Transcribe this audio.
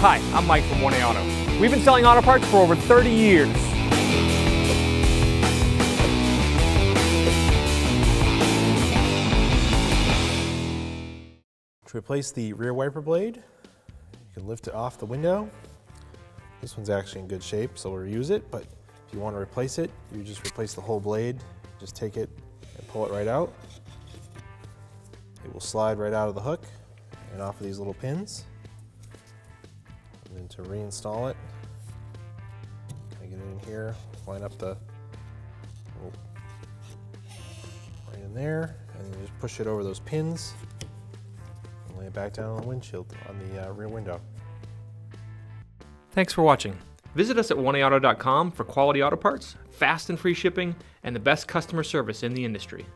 Hi, I'm Mike from 1A Auto. We've been selling auto parts for over 30 years. To replace the rear wiper blade, you can lift it off the window. This one's actually in good shape, so we'll reuse it, but if you want to replace it, you just replace the whole blade. Just take it and pull it right out. It will slide right out of the hook and off of these little pins. And then to reinstall it, kind of get it in here, line up the, right in there, and then just push it over those pins and lay it back down on the windshield, on the rear window. Thanks for watching. Visit us at 1aauto.com for quality auto parts, fast and free shipping, and the best customer service in the industry.